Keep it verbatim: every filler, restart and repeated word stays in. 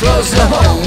Close the hole.